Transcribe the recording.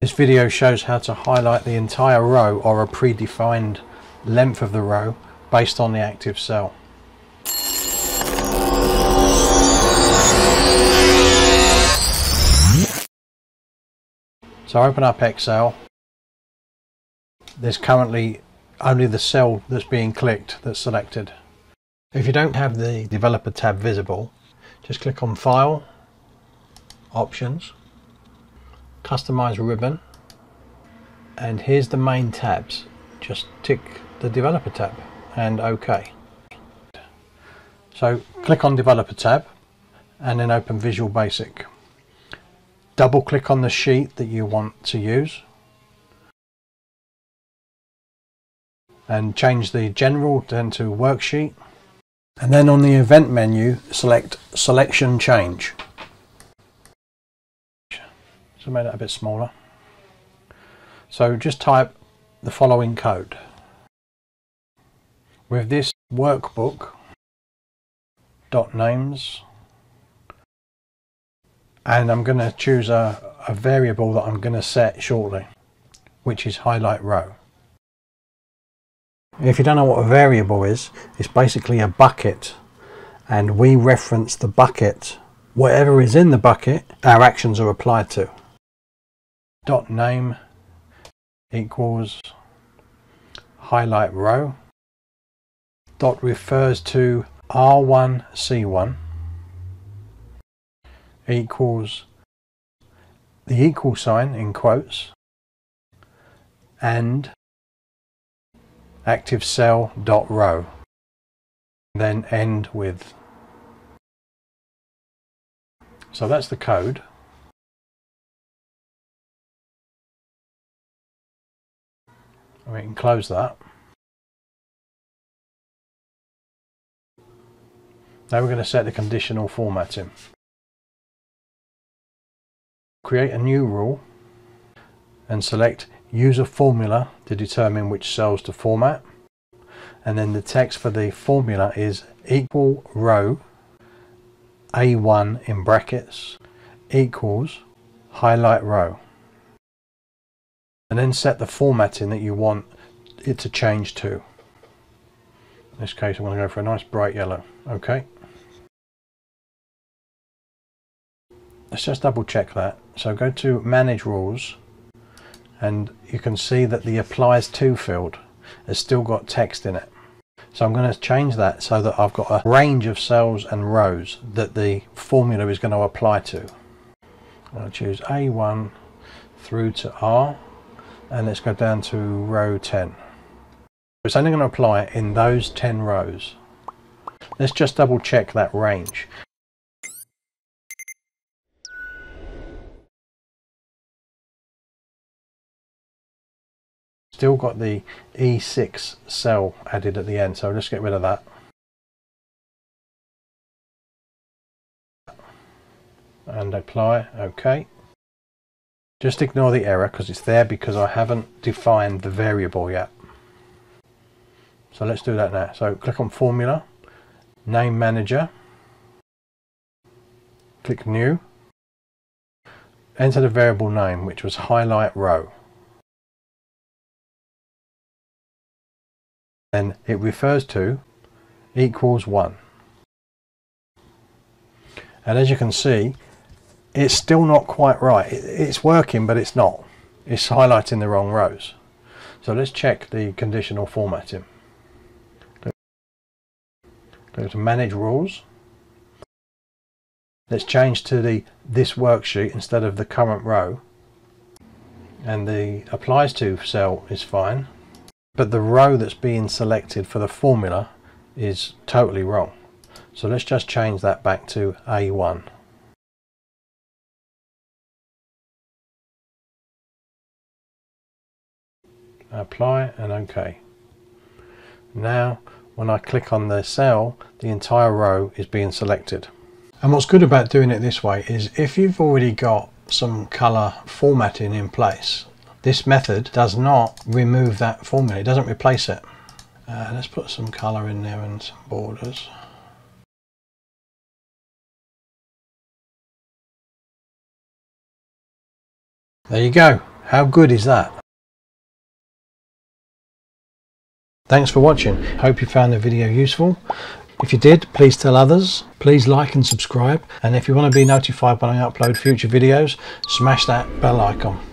This video shows how to highlight the entire row or a predefined length of the row based on the active cell. So open up Excel. There's currently only the cell that's being clicked that's selected. If you don't have the developer tab visible, just click on File, Options, Customize ribbon, and here's the main tabs. Just tick the developer tab and OK. So click on developer tab and then open Visual Basic. Double click on the sheet that you want to use and change the general then to worksheet, and then on the event menu select selection change. So make that a bit smaller. So just type the following code. With this workbook .names, and I'm going to choose a variable that I'm going to set shortly, which is highlight row. If you don't know what a variable is, it's basically a bucket, and we reference the bucket. Whatever is in the bucket, our actions are applied to. .name equals highlight row. Dot refers to R1C1 equals the equal sign in quotes and active cell dot row. Then end with. So that's the code. We can close that. Now we're going to set the conditional formatting. Create a new rule and select Use a formula to determine which cells to format. And then the text for the formula is equal row A1 in brackets equals highlight row. And then set the formatting that you want it to change to. In this case I'm going to go for a nice bright yellow. Okay. Let's just double check that. So go to manage rules and you can see that the applies to field has still got text in it. So I'm going to change that so that I've got a range of cells and rows that the formula is going to apply to. I'm going to choose A1 through to R. And let's go down to row 10. It's only going to apply in those 10 rows. Let's just double check that range. Still got the E6 cell added at the end, so let's get rid of that. And apply, okay. Just ignore the error because it's there because I haven't defined the variable yet. So let's do that now. So click on Formula, Name Manager, click New, enter the variable name which was highlight row. Then it refers to equals 1. And as you can see, it's still not quite right. It's working, but it's not. It's highlighting the wrong rows. So let's check the conditional formatting. Go to Manage Rules. Let's change to this worksheet instead of the current row. And the applies to cell is fine. But the row that's being selected for the formula is totally wrong. So let's just change that back to A1. Apply and OK. Now when I click on the cell, the entire row is being selected. And what's good about doing it this way is if you've already got some color formatting in place, this method does not remove that formula, it doesn't replace it. Let's put some color in there and some borders. There you go. How good is that? Thanks for watching. Hope you found the video useful. If you did, please tell others. Please like and subscribe. And if you want to be notified when I upload future videos, smash that bell icon.